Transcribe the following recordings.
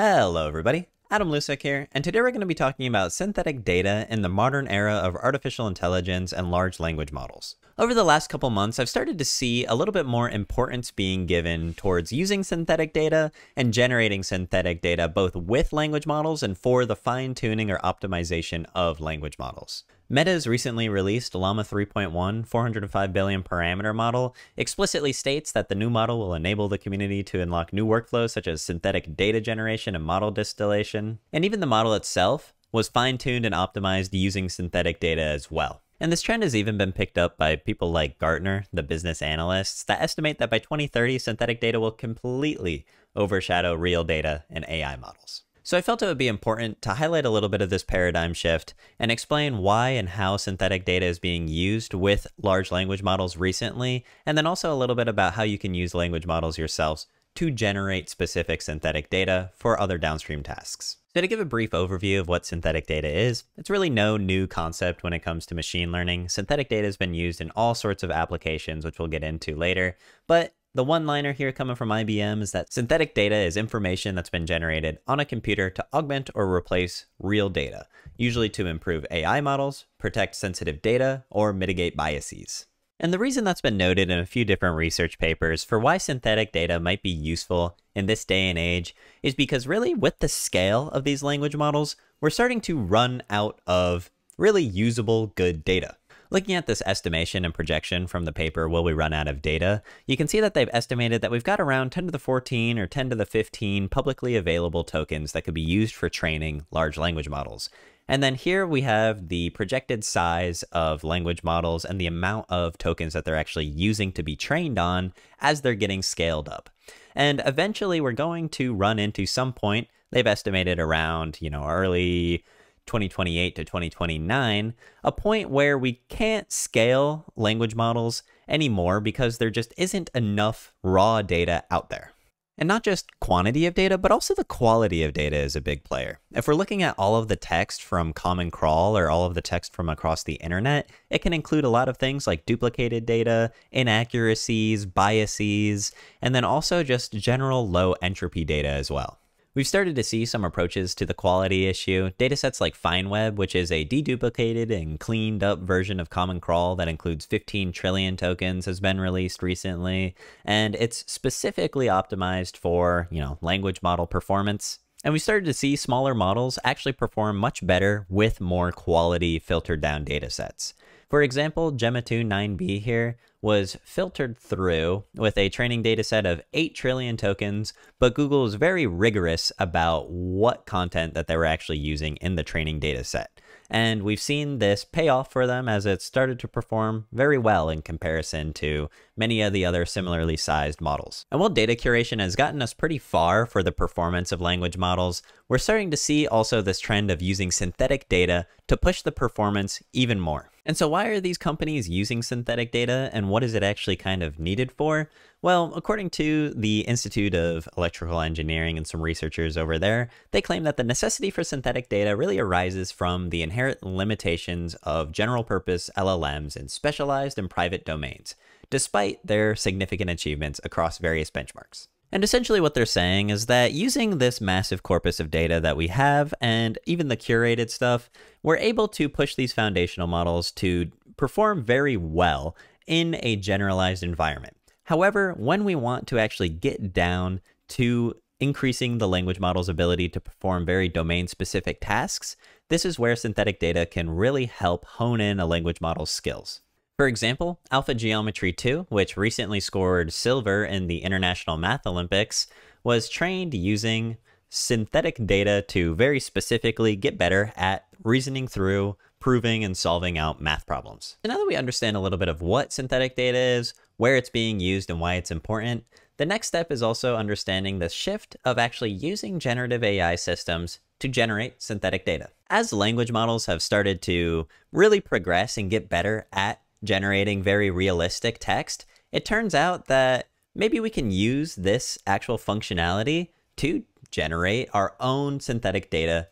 Hello everybody, Adam Lucek here, and today we're going to be talking about synthetic data in the modern era of artificial intelligence and large language models. Over the last couple months, I've started to see a little bit more importance being given towards using synthetic data and generating synthetic data both with language models and for the fine-tuning or optimization of language models. Meta's recently released Llama 3.1 405 billion parameter model explicitly states that the new model will enable the community to unlock new workflows such as synthetic data generation and model distillation, and even the model itself was fine-tuned and optimized using synthetic data as well. And this trend has even been picked up by people like Gartner, the business analysts, that estimate that by 2030, synthetic data will completely overshadow real data and AI models. So I felt it would be important to highlight a little bit of this paradigm shift and explain why and how synthetic data is being used with large language models recently, and then also a little bit about how you can use language models yourselves to generate specific synthetic data for other downstream tasks. So to give a brief overview of what synthetic data is, it's really no new concept when it comes to machine learning. Synthetic data has been used in all sorts of applications, which we'll get into later, but the one-liner here coming from IBM is that synthetic data is information that's been generated on a computer to augment or replace real data, usually to improve AI models, protect sensitive data, or mitigate biases. And the reason that's been noted in a few different research papers for why synthetic data might be useful in this day and age is because really with the scale of these language models, we're starting to run out of really usable good data. Looking at this estimation and projection from the paper, Will We Run Out of Data? You can see that they've estimated that we've got around 10 to the 14 or 10 to the 15 publicly available tokens that could be used for training large language models. And then here we have the projected size of language models and the amount of tokens that they're actually using to be trained on as they're getting scaled up. And eventually we're going to run into some point, they've estimated around, early 2028 to 2029, a point where we can't scale language models anymore because there just isn't enough raw data out there. And not just quantity of data, but also the quality of data is a big player. If we're looking at all of the text from Common Crawl or all of the text from across the internet, it can include a lot of things like duplicated data, inaccuracies, biases, and then also just general low entropy data as well. We've started to see some approaches to the quality issue. Datasets like FineWeb, which is a deduplicated and cleaned up version of Common Crawl that includes 15 trillion tokens, has been released recently. And it's specifically optimized for, language model performance. And we started to see smaller models actually perform much better with more quality filtered down datasets. For example, Gemma 9b here was filtered through with a training data set of 8 trillion tokens, but Google is very rigorous about what content that they were actually using in the training data set. And we've seen this pay off for them as it started to perform very well in comparison to many of the other similarly sized models. And while data curation has gotten us pretty far for the performance of language models, we're starting to see also this trend of using synthetic data to push the performance even more. And so why are these companies using synthetic data and what is it actually kind of needed for? Well, according to the Institute of Electrical Engineering and some researchers over there, they claim that the necessity for synthetic data really arises from the inherent limitations of general purpose LLMs in specialized and private domains, despite their significant achievements across various benchmarks. And essentially what they're saying is that using this massive corpus of data that we have and even the curated stuff, we're able to push these foundational models to perform very well in a generalized environment. However, when we want to actually get down to increasing the language model's ability to perform very domain-specific tasks, this is where synthetic data can really help hone in a language model's skills. For example, Alpha Geometry 2, which recently scored silver in the International Math Olympics, was trained using synthetic data to very specifically get better at reasoning through, proving, and solving out math problems. And now that we understand a little bit of what synthetic data is, where it's being used, and why it's important, the next step is also understanding the shift of actually using generative AI systems to generate synthetic data. As language models have started to really progress and get better at generating very realistic text, it turns out that maybe we can use this actual functionality to generate our own synthetic data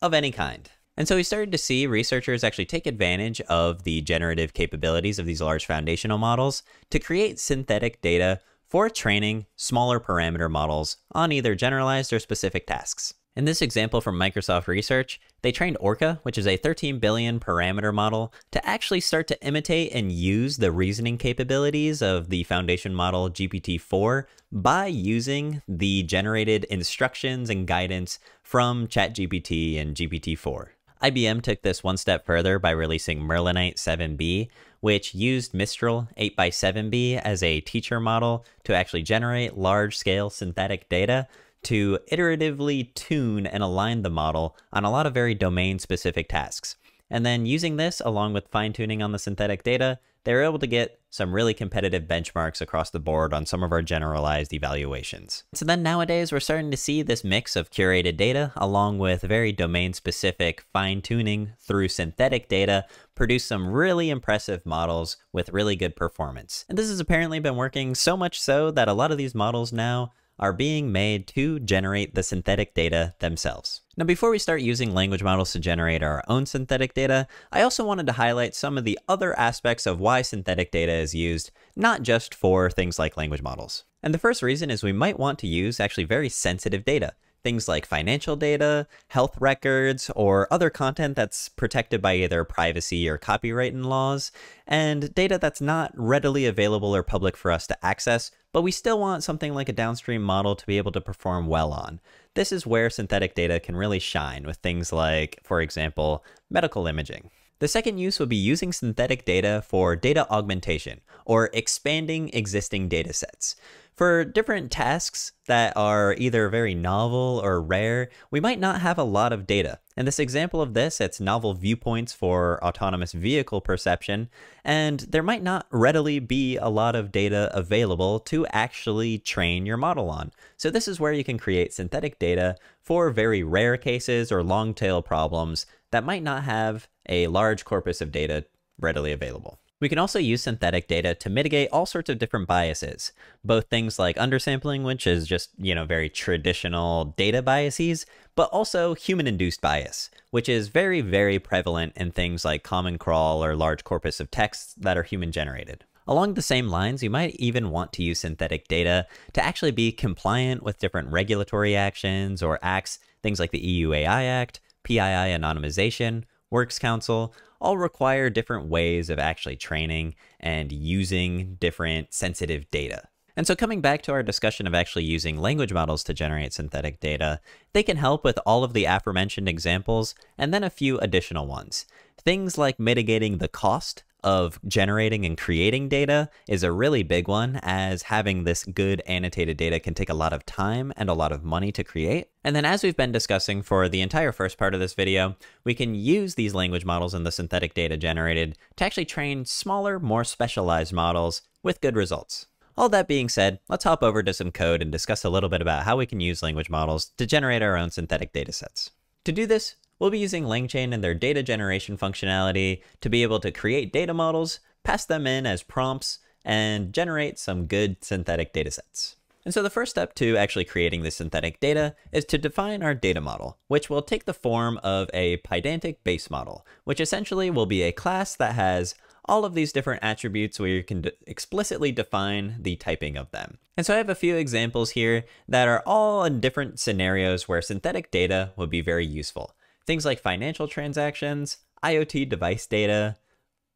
of any kind. And so we started to see researchers actually take advantage of the generative capabilities of these large foundational models to create synthetic data for training smaller parameter models on either generalized or specific tasks. In this example from Microsoft Research, they trained Orca, which is a 13 billion parameter model, to actually start to imitate and use the reasoning capabilities of the foundation model GPT-4 by using the generated instructions and guidance from ChatGPT and GPT-4. IBM took this one step further by releasing Merlinite 7B, which used Mistral 8x7B as a teacher model to actually generate large-scale synthetic data to iteratively tune and align the model on a lot of very domain-specific tasks. And then using this, along with fine-tuning on the synthetic data, they were able to get some really competitive benchmarks across the board on some of our generalized evaluations. So then nowadays, we're starting to see this mix of curated data along with very domain-specific fine-tuning through synthetic data produce some really impressive models with really good performance. And this has apparently been working so much so that a lot of these models now are being made to generate the synthetic data themselves. Now, before we start using language models to generate our own synthetic data, I also wanted to highlight some of the other aspects of why synthetic data is used, not just for things like language models. And the first reason is we might want to use actually very sensitive data, things like financial data, health records, or other content that's protected by either privacy or copyright laws, and data that's not readily available or public for us to access, but we still want something like a downstream model to be able to perform well on. This is where synthetic data can really shine with things like, for example, medical imaging. The second use would be using synthetic data for data augmentation or expanding existing data sets. For different tasks that are either very novel or rare, we might not have a lot of data. In this example of this, it's novel viewpoints for autonomous vehicle perception, and there might not readily be a lot of data available to actually train your model on. So this is where you can create synthetic data for very rare cases or long tail problems that might not have a large corpus of data readily available. We can also use synthetic data to mitigate all sorts of different biases, both things like undersampling, which is just, very traditional data biases, but also human-induced bias, which is very, very prevalent in things like Common Crawl or large corpus of texts that are human-generated. Along the same lines, you might even want to use synthetic data to actually be compliant with different regulatory actions or acts, things like the EU AI Act, PII anonymization, Works Council, all require different ways of actually training and using different sensitive data. And so coming back to our discussion of actually using language models to generate synthetic data, they can help with all of the aforementioned examples and then a few additional ones. Things like mitigating the cost of generating and creating data is a really big one, as having this good annotated data can take a lot of time and a lot of money to create. And then, as we've been discussing for the entire first part of this video, we can use these language models and the synthetic data generated to actually train smaller, more specialized models with good results. All that being said, let's hop over to some code and discuss a little bit about how we can use language models to generate our own synthetic data sets. To do this, we'll be using LangChain and their data generation functionality to be able to create data models, pass them in as prompts, and generate some good synthetic data sets. And so the first step to actually creating the synthetic data is to define our data model, which will take the form of a Pydantic base model, which essentially will be a class that has all of these different attributes where you can explicitly define the typing of them. And so I have a few examples here that are all in different scenarios where synthetic data would be very useful. Things like financial transactions, IoT device data,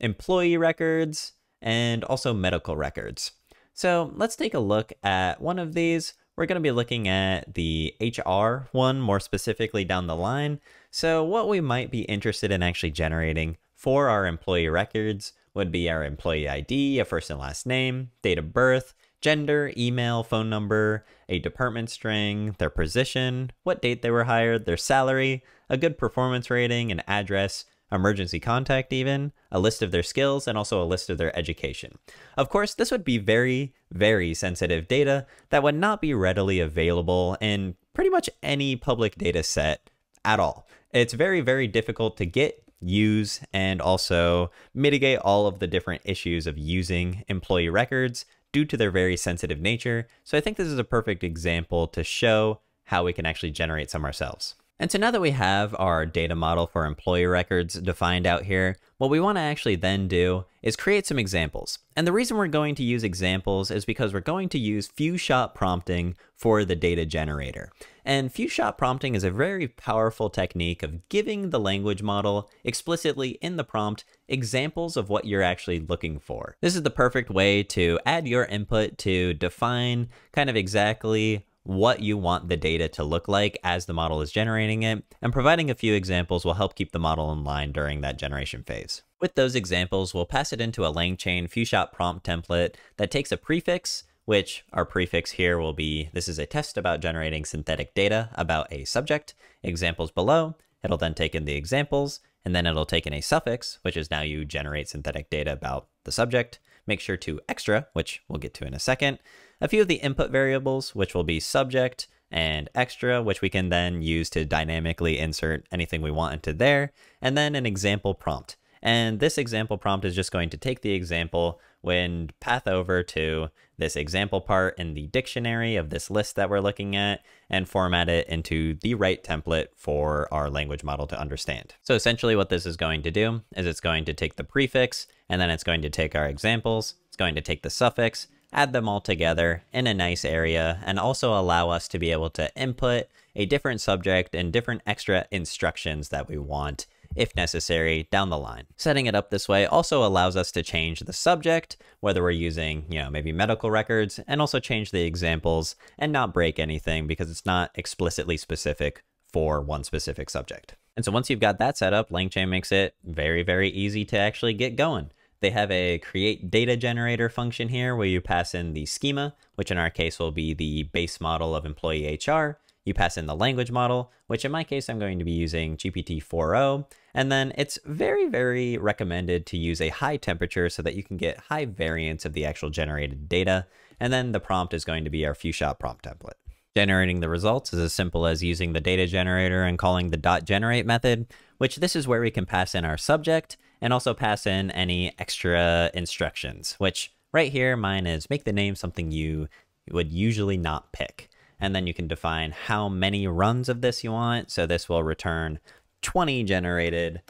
employee records, and also medical records. So let's take a look at one of these. We're going to be looking at the HR one more specifically down the line. So what we might be interested in actually generating for our employee records would be our employee ID, a first and last name, date of birth, gender, email, phone number, a department string, their position, what date they were hired, their salary, a good performance rating, an address, emergency contact even, a list of their skills, and also a list of their education. Of course, this would be very, very sensitive data that would not be readily available in pretty much any public data set at all. It's very, very difficult to get, use, and also mitigate all of the different issues of using employee records due to their very sensitive nature. So I think this is a perfect example to show how we can actually generate some ourselves. And so now that we have our data model for employee records defined out here, what we want to actually then do is create some examples. And the reason we're going to use examples is because we're going to use few-shot prompting for the data generator. And few-shot prompting is a very powerful technique of giving the language model explicitly in the prompt examples of what you're actually looking for. This is the perfect way to add your input to define kind of exactly what you want the data to look like as the model is generating it, and providing a few examples will help keep the model in line during that generation phase. With those examples, we'll pass it into a LangChain few-shot prompt template that takes a prefix, which our prefix here will be, this is a test about generating synthetic data about a subject, examples below. It'll then take in the examples, and then it'll take in a suffix, which is now you generate synthetic data about the subject. Make sure to extra, which we'll get to in a second, a few of the input variables, which will be subject and extra, which we can then use to dynamically insert anything we want into there, and then an example prompt. And this example prompt is just going to take the example when path over to this example part in the dictionary of this list that we're looking at and format it into the right template for our language model to understand. So essentially what this is going to do is it's going to take the prefix, and then it's going to take our examples, it's going to take the suffix, add them all together in a nice area, and also allow us to be able to input a different subject and different extra instructions that we want if necessary down the line. Setting it up this way also allows us to change the subject, whether we're using, maybe medical records, and also change the examples and not break anything because it's not explicitly specific for one specific subject. And so once you've got that set up, LangChain makes it very, very easy to actually get going. They have a create data generator function here where you pass in the schema, which in our case will be the base model of employee HR. You pass in the language model, which in my case, I'm going to be using GPT-4o. And then it's very, very recommended to use a high temperature so that you can get high variance of the actual generated data. And then the prompt is going to be our few-shot prompt template. Generating the results is as simple as using the data generator and calling the .generate method, which this is where we can pass in our subject and also pass in any extra instructions, which right here, mine is make the name something you would usually not pick. And then you can define how many runs of this you want. So this will return 20 generated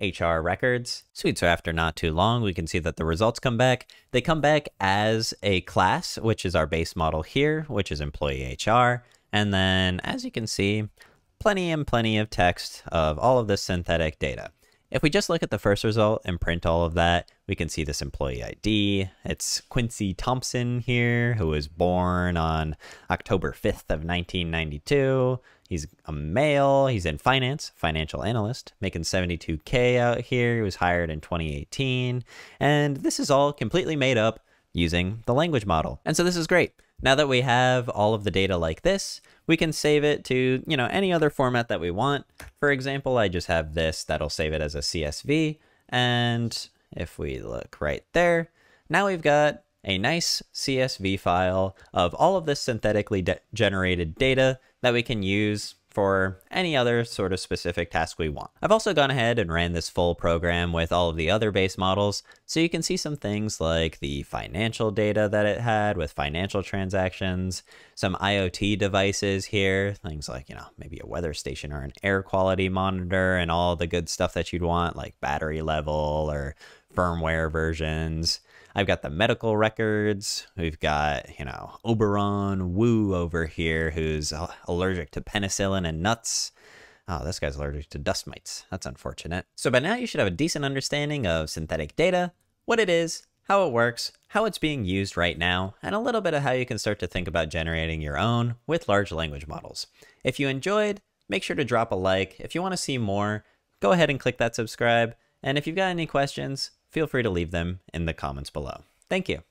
HR records. Sweet. So after not too long, we can see that the results come back. They come back as a class, which is our base model here, which is employee HR. And then as you can see, plenty and plenty of text of all of this synthetic data. If we just look at the first result and print all of that, we can see this employee ID. It's Quincy Thompson here, who was born on October 5th of 1992. He's a male. He's in finance, financial analyst, making $72K out here. He was hired in 2018. And this is all completely made up using the language model. And so this is great. Now that we have all of the data like this, we can save it to, any other format that we want. For example, I just have this that'll save it as a CSV. And if we look right there, now we've got a nice CSV file of all of this synthetically generated data that we can use for any other sort of specific task we want. I've also gone ahead and ran this full program with all of the other base models. So you can see some things like the financial data that it had with financial transactions, some IoT devices here, things like, maybe a weather station or an air quality monitor and all the good stuff that you'd want, like battery level or firmware versions. I've got the medical records. We've got, Oberon Wu over here, who's allergic to penicillin and nuts. Oh, this guy's allergic to dust mites. That's unfortunate. So by now you should have a decent understanding of synthetic data, what it is, how it works, how it's being used right now, and a little bit of how you can start to think about generating your own with large language models. If you enjoyed, make sure to drop a like. If you want to see more, go ahead and click that subscribe. And if you've got any questions, feel free to leave them in the comments below. Thank you.